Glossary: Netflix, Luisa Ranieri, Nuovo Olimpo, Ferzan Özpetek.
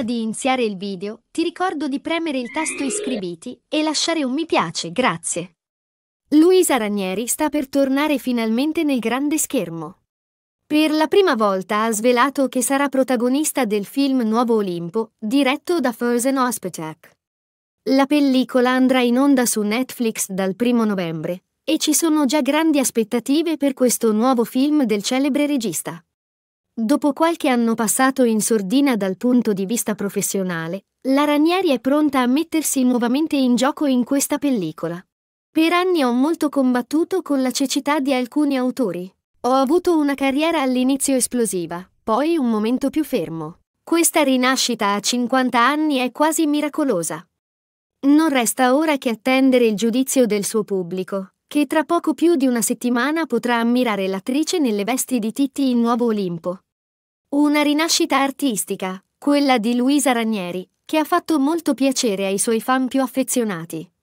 Prima di iniziare il video, ti ricordo di premere il tasto iscriviti e lasciare un mi piace, grazie. Luisa Ranieri sta per tornare finalmente nel grande schermo. Per la prima volta ha svelato che sarà protagonista del film Nuovo Olimpo, diretto da Ferzan Özpetek. La pellicola andrà in onda su Netflix dal 1° novembre, e ci sono già grandi aspettative per questo nuovo film del celebre regista. Dopo qualche anno passato in sordina dal punto di vista professionale, la Ranieri è pronta a mettersi nuovamente in gioco in questa pellicola. Per anni ho molto combattuto con la cecità di alcuni autori. Ho avuto una carriera all'inizio esplosiva, poi un momento più fermo. Questa rinascita a 50 anni è quasi miracolosa. Non resta ora che attendere il giudizio del suo pubblico, che tra poco più di una settimana potrà ammirare l'attrice nelle vesti di Titti in Nuovo Olimpo. Una rinascita artistica, quella di Luisa Ranieri, che ha fatto molto piacere ai suoi fan più affezionati.